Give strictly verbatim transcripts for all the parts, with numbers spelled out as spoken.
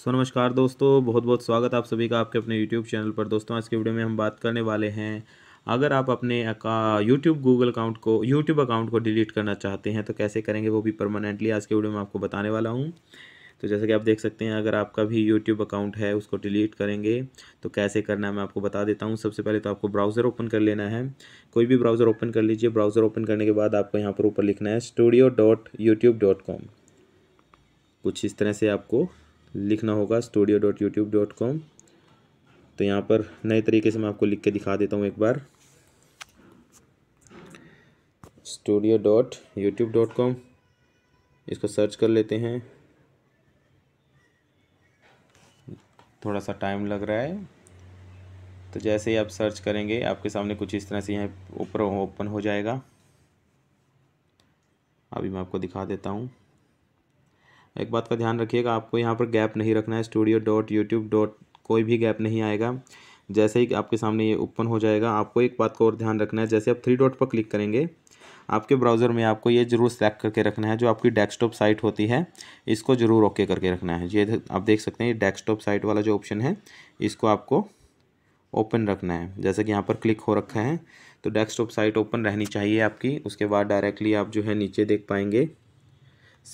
सो नमस्कार दोस्तों, बहुत बहुत स्वागत आप सभी का आपके अपने YouTube चैनल पर। दोस्तों आज के वीडियो में हम बात करने वाले हैं, अगर आप अपने YouTube Google अकाउंट को YouTube अकाउंट को डिलीट करना चाहते हैं तो कैसे करेंगे, वो भी परमानेंटली। आज के वीडियो में आपको बताने वाला हूं। तो जैसे कि आप देख सकते हैं, अगर आपका भी YouTube अकाउंट है उसको डिलीट करेंगे तो कैसे करना है मैं आपको बता देता हूँ। सबसे पहले तो आपको ब्राउज़र ओपन कर लेना है, कोई भी ब्राउज़र ओपन कर लीजिए। ब्राउज़र ओपन करने के बाद आपको यहाँ पर ऊपर लिखना है studio dot YouTube dot com, कुछ इस तरह से आपको लिखना होगा studio dot YouTube dot com. तो यहाँ पर नए तरीके से मैं आपको लिख के दिखा देता हूँ एक बार, studio dot YouTube dot com. इसको सर्च कर लेते हैं, थोड़ा सा टाइम लग रहा है। तो जैसे ही आप सर्च करेंगे आपके सामने कुछ इस तरह से यहाँ ऊपर ओपन हो जाएगा। अभी मैं आपको दिखा देता हूँ। एक बात का ध्यान रखिएगा, आपको यहाँ पर गैप नहीं रखना है, स्टूडियो डॉट यूट्यूब डॉट कोई भी गैप नहीं आएगा। जैसे ही आपके सामने ये ओपन हो जाएगा, आपको एक बात का और ध्यान रखना है, जैसे आप थ्री डॉट पर क्लिक करेंगे आपके ब्राउज़र में आपको ये ज़रूर सेलेक्ट करके रखना है, जो आपकी डेस्कटॉप साइट होती है इसको ज़रूर ओके करके रखना है। ये आप देख सकते हैं, ये डेस्कटॉप साइट वाला जो ऑप्शन है इसको आपको ओपन रखना है। जैसे कि यहाँ पर क्लिक हो रखा है तो डेस्कटॉप साइट ओपन रहनी चाहिए आपकी। उसके बाद डायरेक्टली आप जो है नीचे देख पाएंगे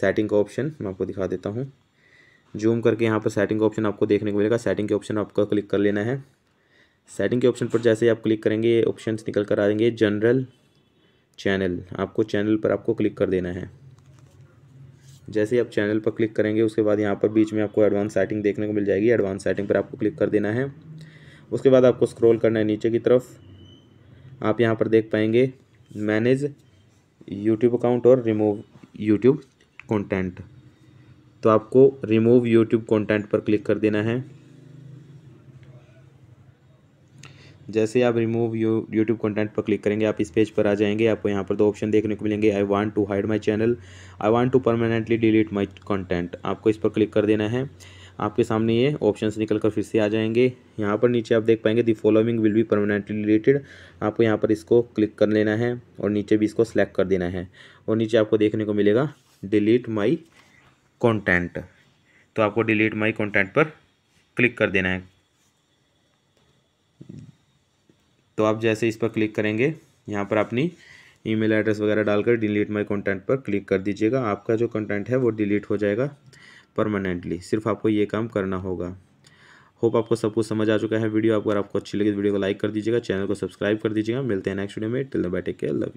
सेटिंग का ऑप्शन, मैं आपको दिखा देता हूँ। जूम करके यहाँ पर सेटिंग का ऑप्शन आपको देखने को मिलेगा। सेटिंग के ऑप्शन आपको क्लिक कर लेना है। सेटिंग के ऑप्शन पर जैसे ही आप क्लिक करेंगे ऑप्शंस निकल कर आएंगे, जनरल, चैनल। आपको चैनल पर आपको क्लिक कर देना है। जैसे ही आप चैनल पर क्लिक करेंगे उसके बाद यहाँ पर बीच में आपको एडवांस सेटिंग देखने को मिल जाएगी। एडवांस सेटिंग पर आपको क्लिक कर देना है। उसके बाद आपको स्क्रॉल करना है नीचे की तरफ, आप यहाँ पर देख पाएंगे मैनेज यूट्यूब अकाउंट और रिमूव यूट्यूब कंटेंट। तो आपको रिमूव यूट्यूब कंटेंट पर क्लिक कर देना है। जैसे आप रिमूव यू यूट्यूब कंटेंट पर क्लिक करेंगे आप इस पेज पर आ जाएंगे। आपको यहाँ पर दो ऑप्शन देखने को मिलेंगे, I want to hide my channel, I want to permanently delete my content. आपको इस पर क्लिक कर देना है। आपके सामने ये ऑप्शंस निकल कर फिर से आ जाएंगे। यहाँ पर नीचे आप देख पाएंगे the following will be permanently deleted. आपको यहाँ पर इसको क्लिक कर लेना है और नीचे भी इसको सेलेक्ट कर देना है और नीचे आपको देखने को मिलेगा डिलीट माई कॉन्टेंट। तो आपको डिलीट माई कॉन्टेंट पर क्लिक कर देना है। तो आप जैसे इस पर क्लिक करेंगे यहाँ पर अपनी ईमेल एड्रेस वगैरह डालकर डिलीट माय कंटेंट पर क्लिक कर दीजिएगा। आपका जो कंटेंट है वो डिलीट हो जाएगा परमानेंटली, सिर्फ आपको ये काम करना होगा। होप आपको सब कुछ समझ आ चुका है। वीडियो अगर आपको अच्छी लगी तो वीडियो को लाइक कर दीजिएगा, चैनल को सब्सक्राइब कर दीजिएगा। मिलते हैं नेक्स्ट वीडियो में, till the bye, take care, love you.